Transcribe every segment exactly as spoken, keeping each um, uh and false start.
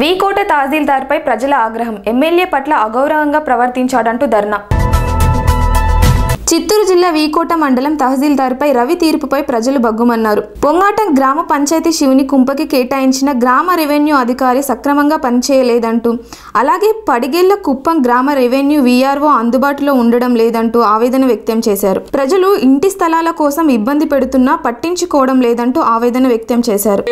वीकोट तहसीलदार पै प्रजल आग्रहं एम्मेल्ये पट्ल अगौरवंगा प्रवर्तिंचाडंटू धर्ना। చిత్తూరు జిల్లా వీకోట మండలం తహసీల్దార్పై రవి తీర్పుపై ప్రజలు బగ్గుమన్నారు. పొంగాటం గ్రామ పంచాయతీ శివుని కుంపకి కేటాయించిన గ్రామ రెవెన్యూ అధికారి సక్రమంగా పనిచేయలేదంటూ, అలాగే పడిగెల్ల కుప్పం గ్రామ రెవెన్యూ వీఆర్ఓ అందుబాటులో ఉండడం లేదంటూ ఆవేదన వ్యక్తం చేశారు. ప్రజలు ఇంటి స్థలాల కోసం ఇబ్బంది పెడుతున్నా పట్టించుకోవడం లేదంటూ ఆవేదన వ్యక్తం చేశారు.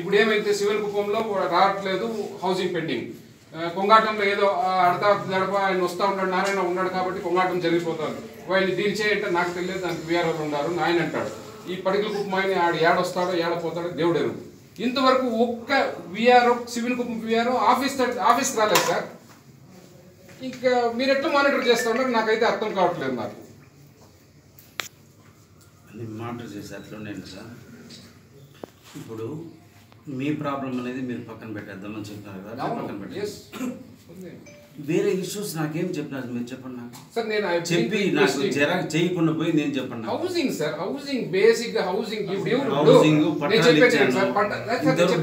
ఇప్పుడు ఏమైతే సివిల్ కుప్పంలో రావట్లేదు, హౌసింగ్ పెండింగ్. కొంగాటంలో ఏదో అడతా దడప ఆయన వస్తూ ఉంటాడు, నారాయణ ఉన్నాడు కాబట్టి కొంగాటం జరిగిపోతాడు. వాళ్ళని డీల్ చేయంటే నాకు తెలియదు, దానికి వీఆర్ఓ ఉన్నారు, నాయన అంటాడు. ఈ పడికల కుప్పం ఆయన ఆడ ఏడొస్తాడో ఏడపోతాడో దేవుడేరు. ఇంతవరకు ఒక్క VRO civil Kuppam VRO office office రాలేదు సార్. ఇంకా మీరు ఎట్లా మానిటర్ చేస్తూ ఉన్నారు నాకైతే అర్థం కావట్లేదు. నాకు మానిటర్ చేసి అట్లా సార్, ఇప్పుడు మీ ప్రాబ్లం అనేది మీరు పక్కన పెట్టేద్దామని చెప్తున్నారు కదా, పక్కన పెట్టే వేరే ఇష్యూస్ నాకేం చెప్పినారు మీరు చెప్పండి. నాకు చెప్పి నాకు జర చేయకుండా పోయి నేను చెప్పండి. Housing sir, housing basic housing housing పట్టాలు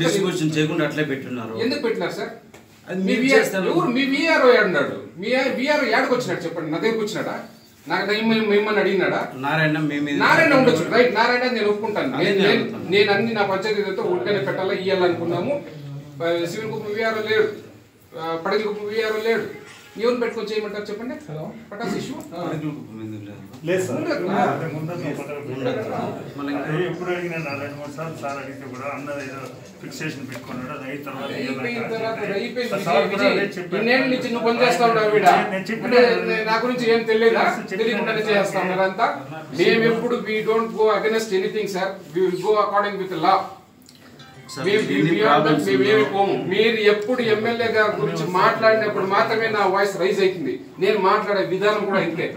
డిస్ట్రిబ్యూషన్ చేయకుండా అట్లే పెట్టున్నారు. ఎందుకు పెట్టినారు సార్? మీ వీఆర్ఓ అన్నాడు, మీ వీఆర్ఓ ఏడకు వచ్చినాడు చెప్పండి, నా దగ్గరకు వచ్చినాడా? నాకు మిమ్మల్ని అడిగినాడా? నారాయణ నారాయణ ఉండొచ్చు రైట్, నారాయణ నేను ఒప్పుకుంటాను. నేను అన్ని నా పంచాయతీతో ఒక్కనే పెట్టాలా ఇయ్యాలనుకున్నాము. సివిల్ కుప్ప వీఆర్ఓ లేడు, పడగల కుప్ప వీఆర్ఓ లేడు, ఎవరు పెట్టుకొని చేయమంటారు చెప్పండి? పటాస్ ఇష్యూ ఎప్పుడు అడిగినా నారాయణ మూడు సార్ సార్ అడిగితే కూడా అన్నది ఏదో ఫిక్సేషన్ పెట్టుకున్నాడు. అది అయిన తర్వాత నువ్వు పని చేస్తా ఉన్నావు, నా గురించి ఏం తెలియదా? తెలియకుండానే చేస్తా ఉన్నారు అంతా. మేము ఎప్పుడు we don't go against anything sir, we will go according with law. మీరు ఎప్పుడు ఎమ్మెల్యే గారి గురించి మాట్లాడినప్పుడు మాత్రమే నా వాయిస్ రైజ్ అవుతుంది, నేను మాట్లాడే విధానం కూడా ఇంతే.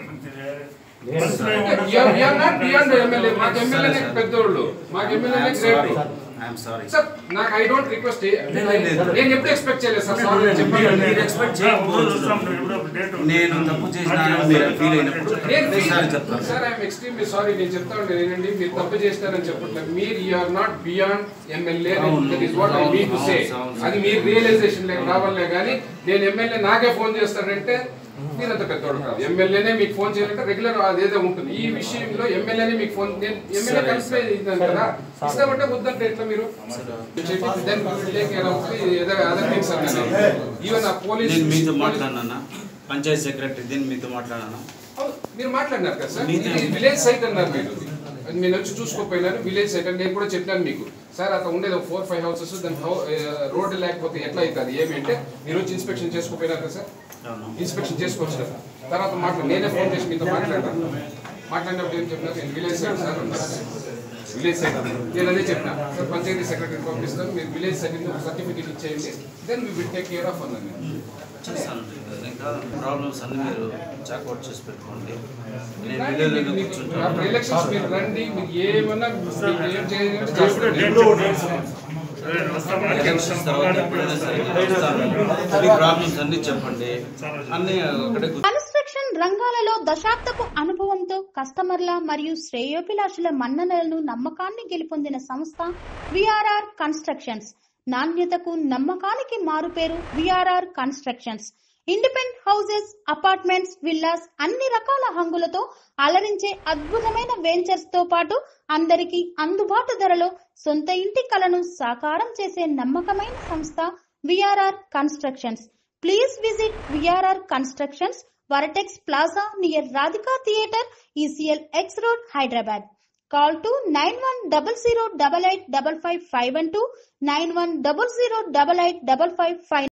పెద్దోళ్ళు మాకు ఎమ్మెల్యే నాకు ఐ డోంట్ రిక్వెస్ట్, నేను ఎప్పుడు ఎక్స్పెక్ట్ చేయలేదు సార్. నేను తప్పు చేసినప్పుడు సార్ ఐఎమ్ ఎక్స్ట్రీమ్లీ సారీ, నేను చెప్తా ఉంటాను. ఏంటండి మీరు తప్పు చేస్తారని చెప్పట్లేదు, మీరు you are not beyond MLA, that is what I need to say. అది మీ రియలైజేషన్ లేక రావాలే కానీ నేను ఎమ్మెల్యే నాకే ఫోన్ చేస్తానంటే మీరంత పెద్దోడు కాదు. ఎమ్మెల్యేనే మీకు ఫోన్ చేయాలంటే రెగ్యులర్ అదేదో ఉంటుంది. ఈ విషయంలో ఎమ్మెల్యేనే మీకు ఫోన్, నేను ఎమ్మెల్యే కలిసి ఇద్దాను కదా, ఇస్తామంటే వద్దంటే ఎట్లా? మీరు ఈవెన్ ఆ పోలీస్ మీతో మాట్లాడినా, పంచాయత్ సెక్రటరీ దీన్ని మీతో మాట్లాడినా, మీరు మాట్లాడినారు కదా సార్. విలేజ్ సైట్ అన్నారు మీరు, నేను వచ్చి చూసుకోపోయినాను. విలేజ్ సైట్ అంటే నేను కూడా చెప్పాను మీకు సార్, అక్కడ ఉండేది ఒక ఫోర్ ఫైవ్ హౌసెస్, దాని రోడ్డు లేకపోతే ఎట్లా అవుతుంది ఏమి అంటే మీరు వచ్చి ఇన్స్పెక్షన్ చేసుకోపోయినారు కదా సార్. ఇన్స్పెక్షన్ చేసుకోవచ్చు కదా, తర్వాత మాట్లాడు. నేనే ఫోన్ చేసి మీతో మాట్లాడాను, మాట్లాడినప్పుడు ఏం చెప్పినా నేను village side sir village side నేను అదే చెప్పినా సార్, పంచాయతీ సెక్రటరీకి పంపిస్తాను, మీరు విలేజ్ సైడ్ సర్టిఫికేట్ ఇచ్చేయండి, then we will take care of అన్నాను నేను. ప్రాబ్లమ్స్ అన్ని మీరు చాక్అవుట్ చేసి పెట్టుకోండి. ఎలక్షన్స్ మీరు రండి, మీకు ఏమన్నా ఏం చేయాలి కన్స్ట్రక్షన్ రంగాలలో దశాబ్దపు అనుభవంతో కస్టమర్ల మరియు శ్రేయోభిలాషుల మన్ననలను నమ్మకాన్ని గెలుపొందిన సంస్థ విఆర్ఆర్ కన్స్ట్రక్షన్స్. నాణ్యతకు నమ్మకానికి మారుపేరు VRR constructions. Independent houses, apartments, villas అన్ని రకాల హంగులతో అలరించే అద్భుతమైన వెంచర్స్ తో పాటు అందరికీ అందుబాటు ధరలో సొంత ఇంటి కలను సాకారం చేసే నమ్మకమైన సంస్థ VRR constructions. Please visit VRR constructions, Vertex plaza near Radhika theatre, ECIL X road, Hyderabad. Call to nine one zero zero double eight double five five one two nine one zero zero double eight double five five